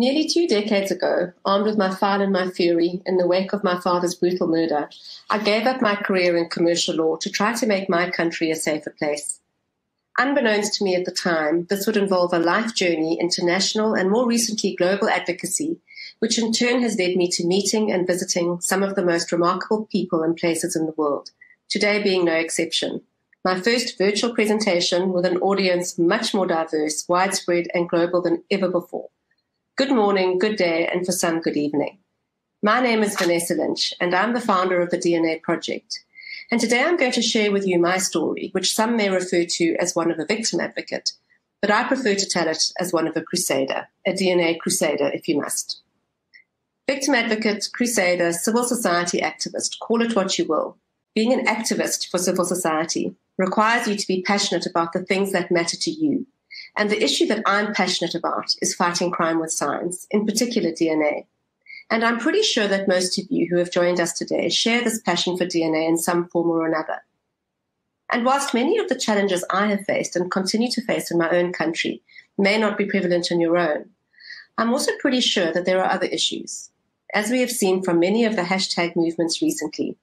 Nearly 2 decades ago, armed with my file and my fury, in the wake of my father's brutal murder, I gave up my career in commercial law to try to make my country a safer place. Unbeknownst to me at the time, this would involve a life journey into national and more recently global advocacy, which in turn has led me to meeting and visiting some of the most remarkable people and places in the world, today being no exception. My first virtual presentation with an audience much more diverse, widespread and global than ever before. Good morning, good day, and for some, good evening. My name is Vanessa Lynch, and I'm the founder of the DNA Project. And today I'm going to share with you my story, which some may refer to as one of a victim advocate, but I prefer to tell it as one of a crusader, a DNA crusader if you must. Victim advocate, crusader, civil society activist, call it what you will. Being an activist for civil society requires you to be passionate about the things that matter to you. And the issue that I'm passionate about is fighting crime with science, in particular DNA. And I'm pretty sure that most of you who have joined us today share this passion for DNA in some form or another. And whilst many of the challenges I have faced and continue to face in my own country may not be prevalent in your own, I'm also pretty sure that there are other issues. As we have seen from many of the hashtag movements recently,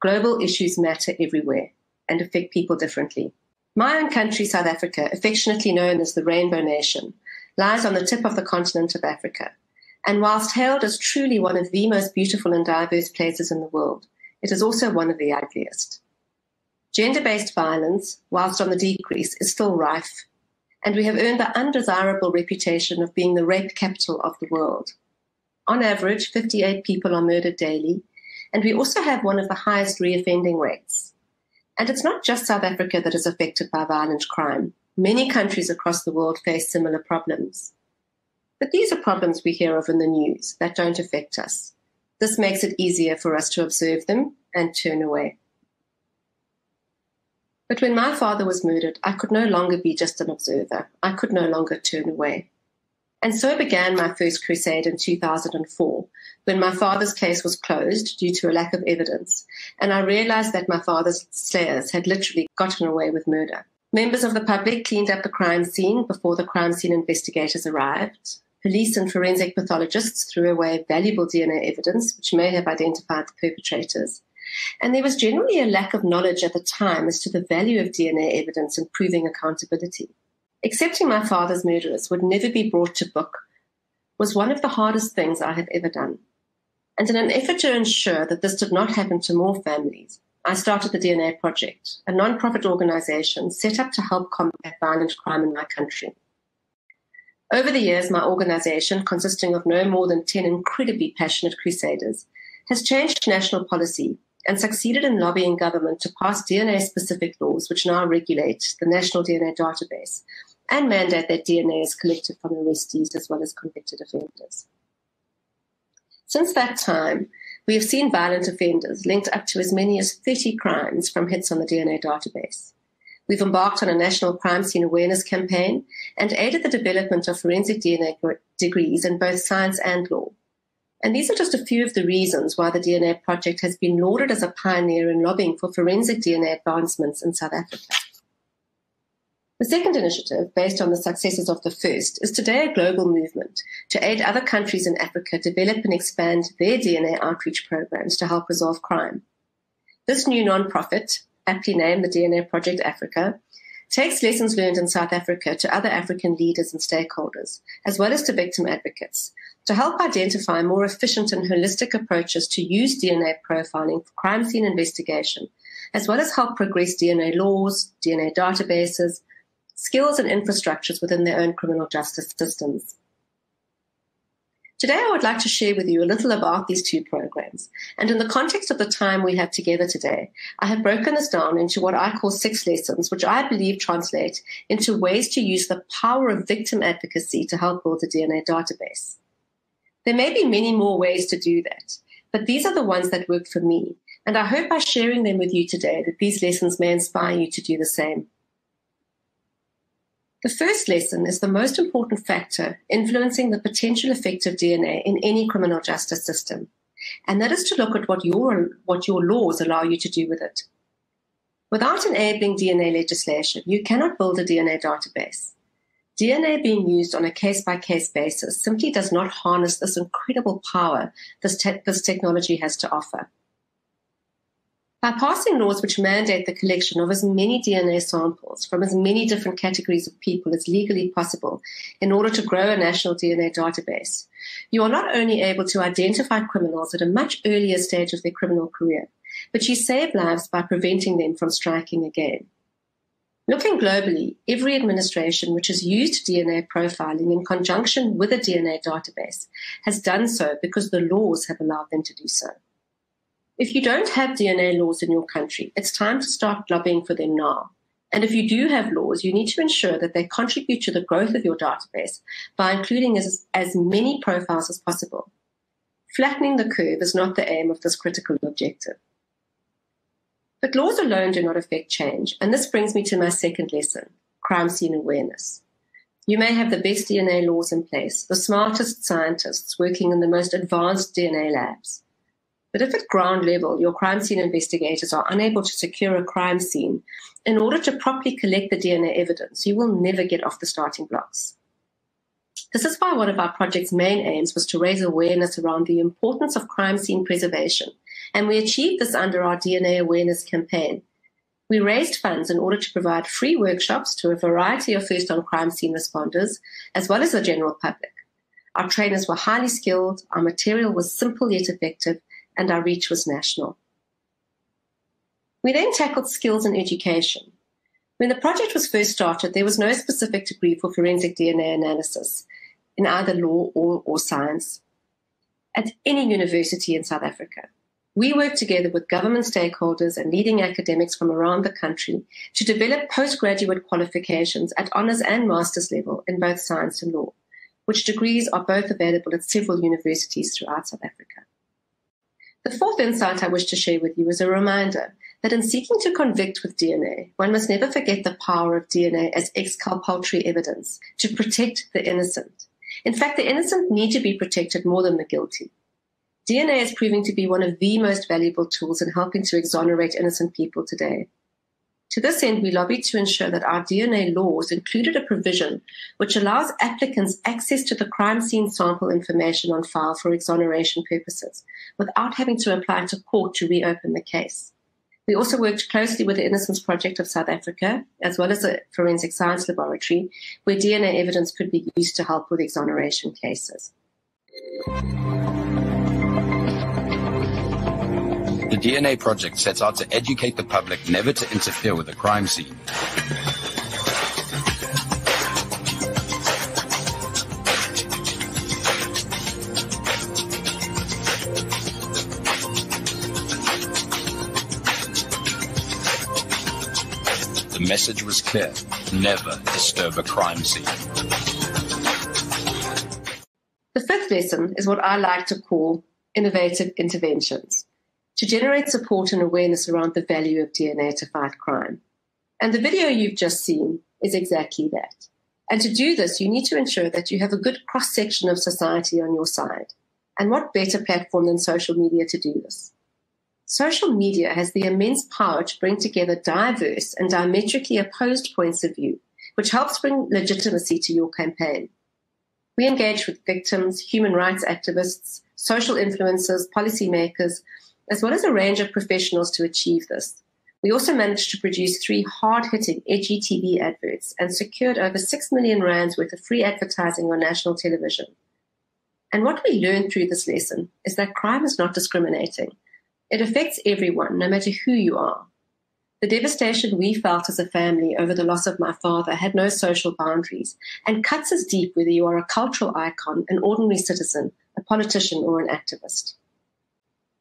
global issues matter everywhere and affect people differently. My own country, South Africa, affectionately known as the Rainbow Nation, lies on the tip of the continent of Africa. And whilst hailed as truly one of the most beautiful and diverse places in the world, it is also one of the ugliest. Gender-based violence, whilst on the decrease, is still rife, and we have earned the undesirable reputation of being the rape capital of the world. On average, 58 people are murdered daily, and we also have one of the highest reoffending rates. And it's not just South Africa that is affected by violent crime. Many countries across the world face similar problems. But these are problems we hear of in the news that don't affect us. This makes it easier for us to observe them and turn away. But when my father was murdered, I could no longer be just an observer. I could no longer turn away. And so began my first crusade in 2004, when my father's case was closed due to a lack of evidence, and I realized that my father's slayers had literally gotten away with murder. Members of the public cleaned up the crime scene before the crime scene investigators arrived. Police and forensic pathologists threw away valuable DNA evidence, which may have identified the perpetrators. And there was generally a lack of knowledge at the time as to the value of DNA evidence in proving accountability. Accepting my father's murderers would never be brought to book was one of the hardest things I have ever done. And in an effort to ensure that this did not happen to more families, I started the DNA Project, a non-profit organization set up to help combat violent crime in my country. Over the years, my organization, consisting of no more than 10 incredibly passionate crusaders, has changed national policy and succeeded in lobbying government to pass DNA-specific laws which now regulate the National DNA Database and mandate that DNA is collected from arrestees as well as convicted offenders. Since that time, we have seen violent offenders linked up to as many as 30 crimes from hits on the DNA database. We've embarked on a national crime scene awareness campaign and aided the development of forensic DNA degrees in both science and law. And these are just a few of the reasons why the DNA Project has been lauded as a pioneer in lobbying for forensic DNA advancements in South Africa. The second initiative, based on the successes of the first, is today a global movement to aid other countries in Africa develop and expand their DNA outreach programs to help resolve crime. This new nonprofit, aptly named the DNA Project Africa, takes lessons learned in South Africa to other African leaders and stakeholders, as well as to victim advocates, to help identify more efficient and holistic approaches to use DNA profiling for crime scene investigation, as well as help progress DNA laws, DNA databases, skills and infrastructures within their own criminal justice systems. Today, I would like to share with you a little about these two programs. And in the context of the time we have together today, I have broken this down into what I call 6 lessons, which I believe translate into ways to use the power of victim advocacy to help build a DNA database. There may be many more ways to do that, but these are the ones that work for me. And I hope by sharing them with you today that these lessons may inspire you to do the same. The first lesson is the most important factor influencing the potential effect of DNA in any criminal justice system, and that is to look at what your laws allow you to do with it. Without enabling DNA legislation, you cannot build a DNA database. DNA being used on a case-by-case basis simply does not harness this incredible power this technology has to offer. By passing laws which mandate the collection of as many DNA samples from as many different categories of people as legally possible in order to grow a national DNA database, you are not only able to identify criminals at a much earlier stage of their criminal career, but you save lives by preventing them from striking again. Looking globally, every administration which has used DNA profiling in conjunction with a DNA database has done so because the laws have allowed them to do so. If you don't have DNA laws in your country, it's time to start lobbying for them now. And if you do have laws, you need to ensure that they contribute to the growth of your database by including as many profiles as possible. Flattening the curve is not the aim of this critical objective. But laws alone do not affect change, and this brings me to my second lesson, crime scene awareness. You may have the best DNA laws in place, the smartest scientists working in the most advanced DNA labs. But if at ground level your crime scene investigators are unable to secure a crime scene, in order to properly collect the DNA evidence, you will never get off the starting blocks. This is why one of our project's main aims was to raise awareness around the importance of crime scene preservation, and we achieved this under our DNA awareness campaign. We raised funds in order to provide free workshops to a variety of first-on crime scene responders, as well as the general public. Our trainers were highly skilled, our material was simple yet effective, and our reach was national. We then tackled skills and education. When the project was first started, there was no specific degree for forensic DNA analysis in either law or science at any university in South Africa. We worked together with government stakeholders and leading academics from around the country to develop postgraduate qualifications at honours and master's level in both science and law, which degrees are both available at several universities throughout South Africa. The fourth insight I wish to share with you is a reminder that in seeking to convict with DNA, one must never forget the power of DNA as exculpatory evidence to protect the innocent. In fact, the innocent need to be protected more than the guilty. DNA is proving to be one of the most valuable tools in helping to exonerate innocent people today. To this end, we lobbied to ensure that our DNA laws included a provision which allows applicants access to the crime scene sample information on file for exoneration purposes, without having to apply to court to reopen the case. We also worked closely with the Innocence Project of South Africa, as well as the Forensic Science Laboratory, where DNA evidence could be used to help with exoneration cases. The DNA Project sets out to educate the public never to interfere with a crime scene. The message was clear: never disturb a crime scene. The fifth lesson is what I like to call innovative interventions, to generate support and awareness around the value of DNA to fight crime. And the video you've just seen is exactly that. And to do this, you need to ensure that you have a good cross-section of society on your side. And what better platform than social media to do this? Social media has the immense power to bring together diverse and diametrically opposed points of view, which helps bring legitimacy to your campaign. We engage with victims, human rights activists, social influencers, policymakers, as well as a range of professionals to achieve this. We also managed to produce 3 hard-hitting, edgy TV adverts and secured over 6 million rands worth of free advertising on national television. And what we learned through this lesson is that crime is not discriminating. It affects everyone, no matter who you are. The devastation we felt as a family over the loss of my father had no social boundaries and cuts as deep whether you are a cultural icon, an ordinary citizen, a politician, or an activist.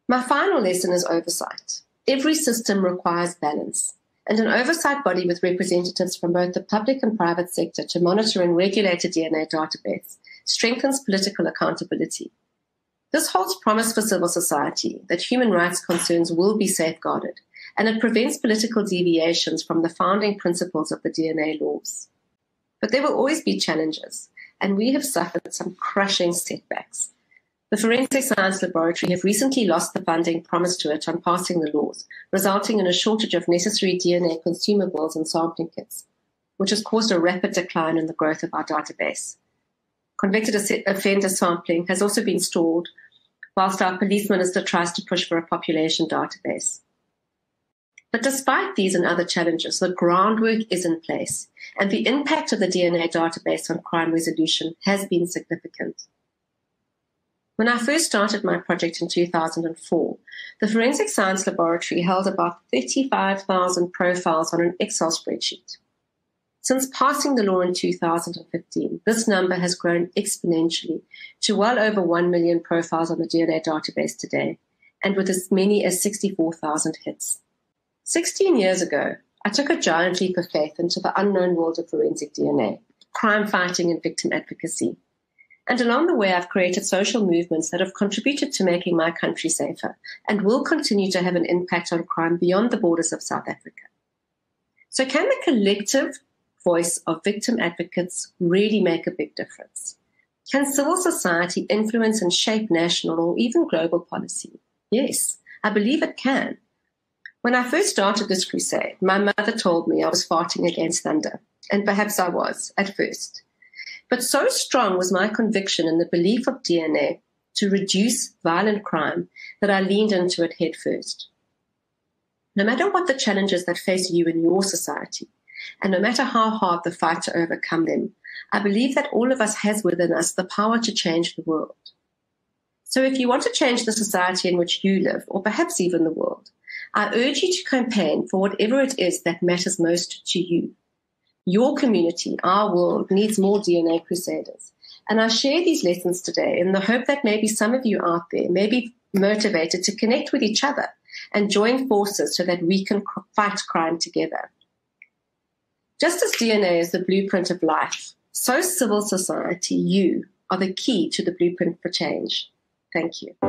My final lesson is oversight. Every system requires balance, and an oversight body with representatives from both the public and private sector to monitor and regulate a DNA database strengthens political accountability. This holds promise for civil society that human rights concerns will be safeguarded, and it prevents political deviations from the founding principles of the DNA laws. But there will always be challenges, and we have suffered some crushing setbacks. The Forensic Science Laboratory have recently lost the funding promised to it on passing the laws, resulting in a shortage of necessary DNA consumables and sampling kits. which has caused a rapid decline in the growth of our database. Convicted offender sampling has also been stalled, whilst our police minister tries to push for a population database. But despite these and other challenges, the groundwork is in place, and the impact of the DNA database on crime resolution has been significant. When I first started my project in 2004, the Forensic Science Laboratory held about 35,000 profiles on an Excel spreadsheet. Since passing the law in 2015, this number has grown exponentially to well over 1 million profiles on the DNA database today, and with as many as 64,000 hits. 16 years ago, I took a giant leap of faith into the unknown world of forensic DNA, crime fighting and victim advocacy. And along the way, I've created social movements that have contributed to making my country safer and will continue to have an impact on crime beyond the borders of South Africa. So can the collective voice of victim advocates really make a big difference? Can civil society influence and shape national or even global policy? Yes, I believe it can. When I first started this crusade, my mother told me I was farting against thunder, and perhaps I was at first. But so strong was my conviction in the belief of DNA to reduce violent crime that I leaned into it head first. No matter what the challenges that face you in your society, and no matter how hard the fight to overcome them, I believe that all of us has within us the power to change the world. So if you want to change the society in which you live, or perhaps even the world, I urge you to campaign for whatever it is that matters most to you. Your community, our world, needs more DNA crusaders. And I share these lessons today in the hope that maybe some of you out there may be motivated to connect with each other and join forces so that we can fight crime together. Just as DNA is the blueprint of life, so civil society, you, are the key to the blueprint for change. Thank you.